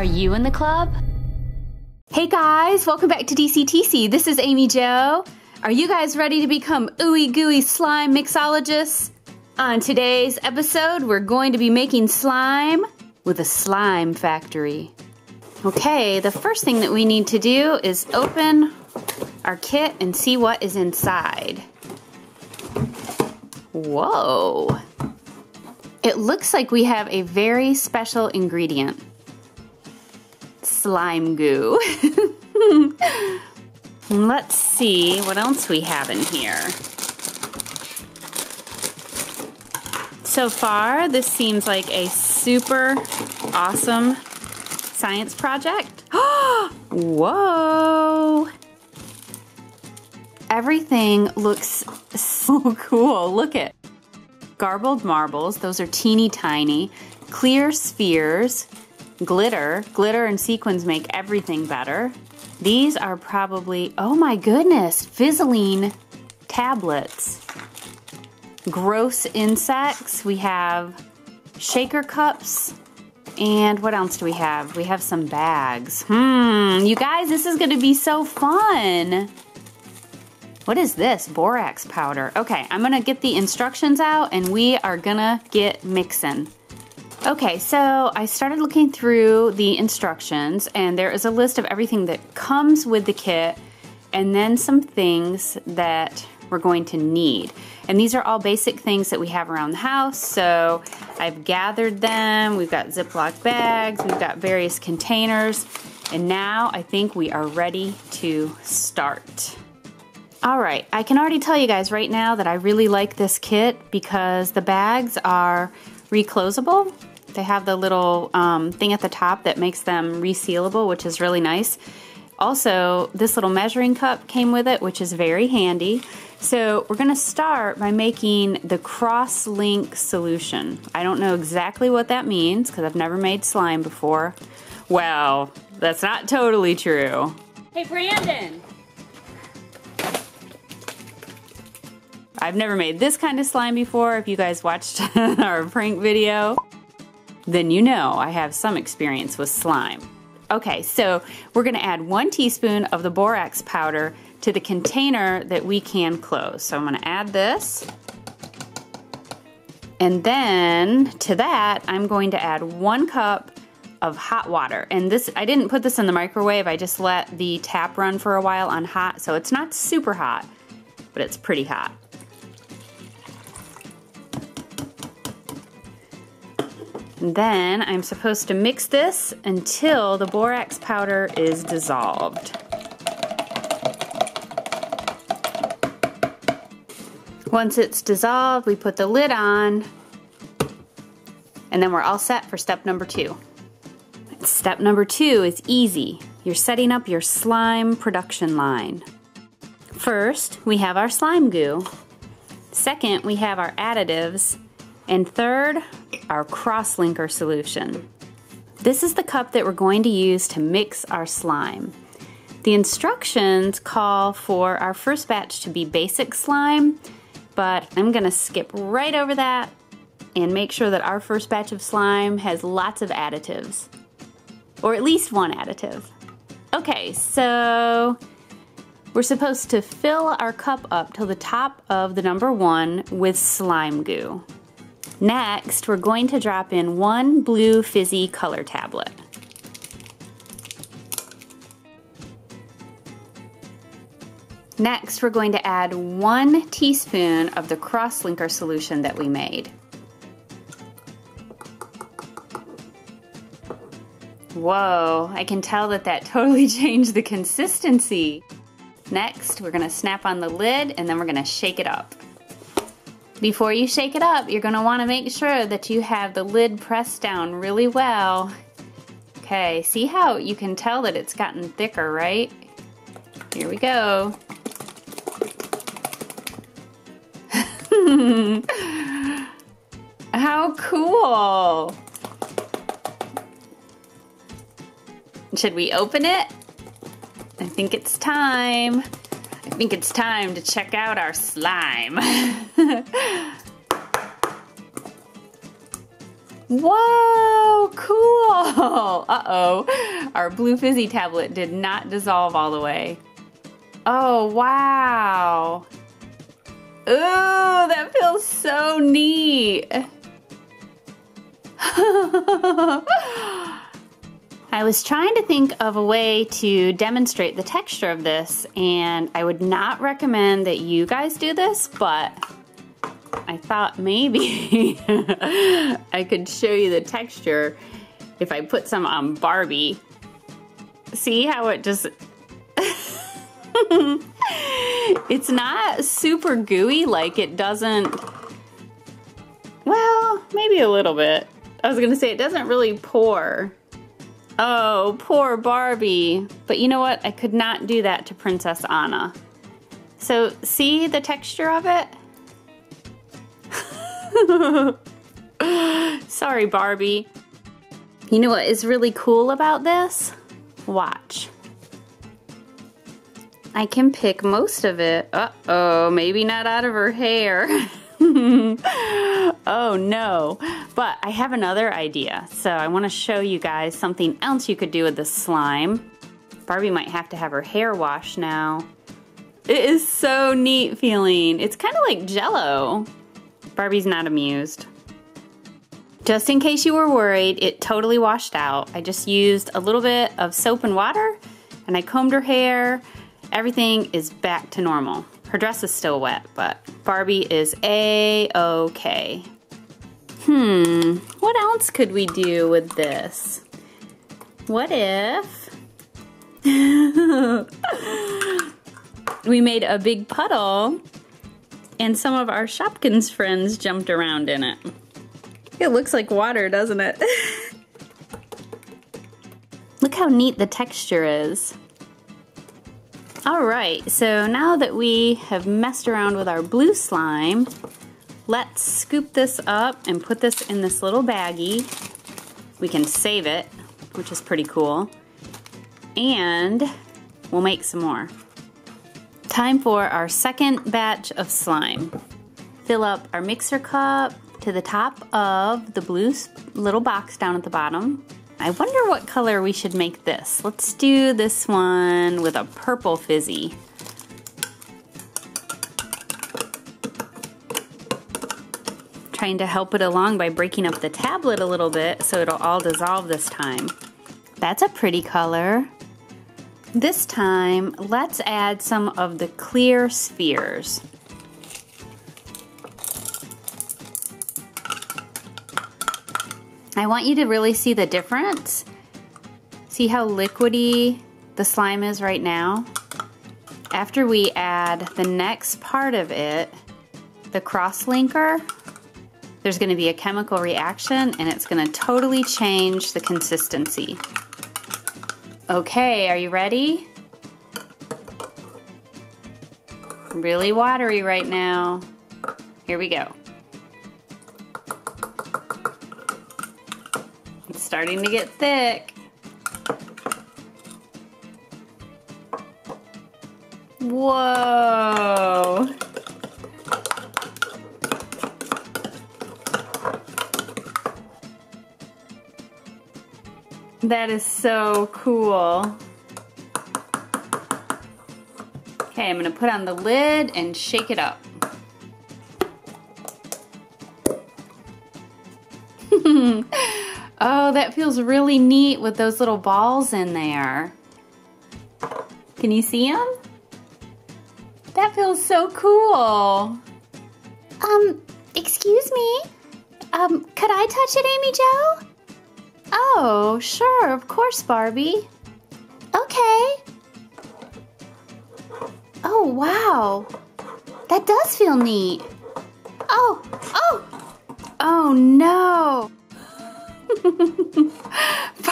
Are you in the club? Hey guys, welcome back to DCTC. This is Amy Jo. Are you guys ready to become ooey gooey slime mixologists? On today's episode, we're going to be making slime with a slime factory. Okay, the first thing that we need to do is open our kit and see what is inside. Whoa! It looks like we have a very special ingredient. Slime goo. Let's see what else we have in here. So far, this seems like a super awesome science project. Whoa! Everything looks so cool. Look at garbled marbles. Those are teeny tiny. Clear spheres. Glitter. Glitter and sequins make everything better. These are probably, oh my goodness, fizzling tablets. Gross insects. We have shaker cups. And what else do we have? We have some bags. You guys, this is going to be so fun. What is this? Borax powder. Okay, I'm going to get the instructions out and we are going to get mixing. Okay, so I started looking through the instructions and there is a list of everything that comes with the kit and then some things that we're going to need. And these are all basic things that we have around the house, so I've gathered them. We've got Ziploc bags, we've got various containers, and now I think we are ready to start. All right, I can already tell you guys right now that I really like this kit because the bags are reclosable. They have the little thing at the top that makes them resealable, which is really nice. Also, this little measuring cup came with it, which is very handy. So we're gonna start by making the cross-link solution. I don't know exactly what that means because I've never made slime before. Well, that's not totally true. Hey, Brandon. I've never made this kind of slime before. If you guys watched our prank video, then you know I have some experience with slime. Okay, so we're gonna add 1 teaspoon of the borax powder to the container that we can close. So I'm gonna add this. And then to that, I'm going to add 1 cup of hot water. And this, I didn't put this in the microwave. I just let the tap run for a while on hot. So it's not super hot, but it's pretty hot. Then I'm supposed to mix this until the borax powder is dissolved. Once it's dissolved, we put the lid on, and then we're all set for step number 2. Step number 2 is easy. You're setting up your slime production line. First, we have our slime goo. Second, we have our additives. And third, our cross-linker solution. This is the cup that we're going to use to mix our slime. The instructions call for our first batch to be basic slime, but I'm gonna skip right over that and make sure that our first batch of slime has lots of additives, or at least 1 additive. Okay, so we're supposed to fill our cup up till the top of the number 1 with slime goo. Next, we're going to drop in 1 blue fizzy color tablet. Next, we're going to add 1 teaspoon of the cross-linker solution that we made. Whoa, I can tell that that totally changed the consistency. Next, we're gonna snap on the lid and then we're gonna shake it up. Before you shake it up, you're gonna wanna make sure that you have the lid pressed down really well. Okay, see how you can tell that it's gotten thicker, right? Here we go. How cool! Should we open it? I think it's time. I think it's time to check out our slime. Whoa, cool! Oh, uh-oh. Our blue fizzy tablet did not dissolve all the way. Oh, wow. Ooh, that feels so neat. I was trying to think of a way to demonstrate the texture of this, and I would not recommend that you guys do this, but I thought maybe I could show you the texture if I put some on Barbie. See how it just... It's not super gooey, like it doesn't... Well, maybe a little bit. I was gonna say it doesn't really pour. Oh, poor Barbie. But you know what? I could not do that to Princess Anna. So, see the texture of it? Sorry, Barbie. You know what is really cool about this? Watch. I can pick most of it. Uh-oh, maybe not out of her hair. Oh no, but I have another idea. So I want to show you guys something else you could do with this slime. Barbie might have to have her hair washed now. It is so neat feeling. It's kind of like Jell-O. Barbie's not amused. Just in case you were worried, it totally washed out. I just used a little bit of soap and water and I combed her hair. Everything is back to normal. Her dress is still wet, but Barbie is A-okay. What else could we do with this? What if... we made a big puddle and some of our Shopkins friends jumped around in it. It looks like water, doesn't it? Look how neat the texture is. All right, so now that we have messed around with our blue slime, let's scoop this up and put this in this little baggie. We can save it, which is pretty cool. And we'll make some more. Time for our second batch of slime. Fill up our mixer cup to the top of the blue little box down at the bottom. I wonder what color we should make this. Let's do this one with a purple fizzy. Trying to help it along by breaking up the tablet a little bit so it'll all dissolve this time. That's a pretty color. This time, let's add some of the clear spheres. I want you to really see the difference. See how liquidy the slime is right now? After we add the next part of it, the cross-linker, there's going to be a chemical reaction and it's going to totally change the consistency. Okay, are you ready? Really watery right now. Here we go. Starting to get thick. Whoa. That is so cool. Okay, I'm gonna put on the lid and shake it up. Oh, that feels really neat with those little balls in there. Can you see them? That feels so cool. Excuse me? Could I touch it, Amy Jo? Oh, sure, of course, Barbie. Okay. Oh, wow. That does feel neat. Oh, oh! Oh, no.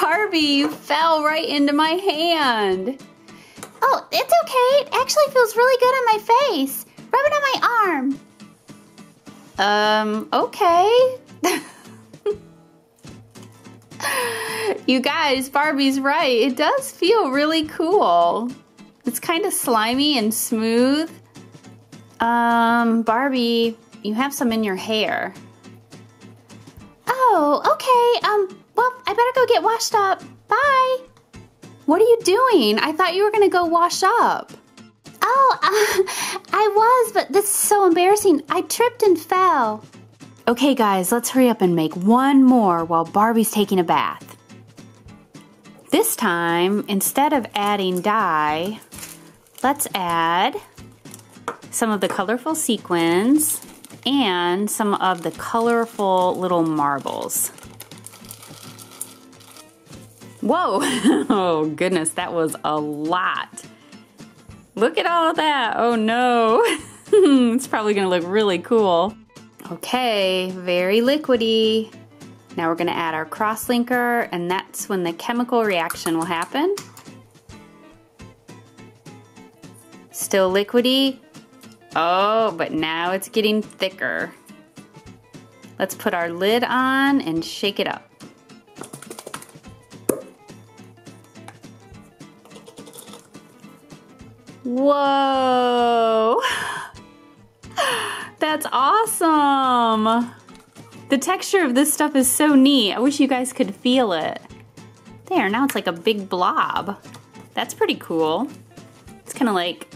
Barbie, you fell right into my hand. Oh, it's okay. It actually feels really good on my face. Rub it on my arm. Okay. You guys, Barbie's right. It does feel really cool. It's kind of slimy and smooth. Barbie, you have some in your hair. Oh, okay, Well, I better go get washed up. Bye. What are you doing? I thought you were gonna go wash up. Oh, I was, but this is so embarrassing. I tripped and fell. Okay, guys, let's hurry up and make one more while Barbie's taking a bath. This time, instead of adding dye, let's add some of the colorful sequins and some of the colorful little marbles. Whoa, oh goodness, that was a lot. Look at all of that, oh no. It's probably gonna look really cool. Okay, very liquidy. Now we're gonna add our crosslinker, and that's when the chemical reaction will happen. Still liquidy. Oh, but now it's getting thicker. Let's put our lid on and shake it up. Whoa! That's awesome! The texture of this stuff is so neat. I wish you guys could feel it. There, now it's like a big blob. That's pretty cool. It's kind of like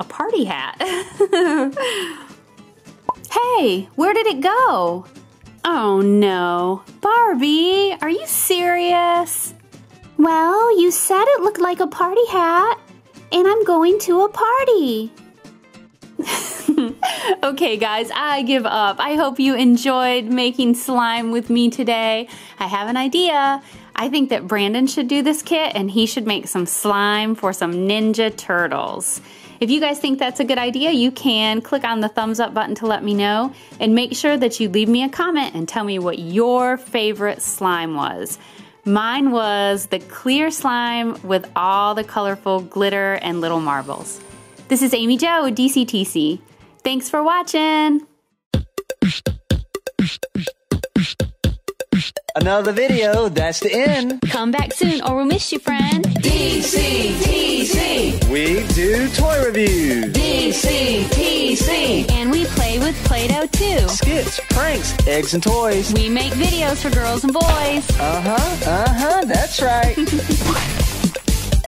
a party hat. Hey, where did it go? Oh no. Barbie, are you serious? Well, you said it looked like a party hat, and I'm going to a party. Okay guys, I give up. I hope you enjoyed making slime with me today. I have an idea. I think that Brandon should do this kit, and he should make some slime for some Ninja Turtles. If you guys think that's a good idea, you can click on the thumbs up button to let me know, and make sure that you leave me a comment and tell me what your favorite slime was. Mine was the clear slime with all the colorful glitter and little marbles. This is Amy Jo with DCTC. Thanks for watching. Another video, that's the end. Come back soon or we'll miss you, friend. DCTC. We do toy reviews. DCTC. And we play with Play-Doh too. Skits, pranks, eggs and toys. We make videos for girls and boys. That's right.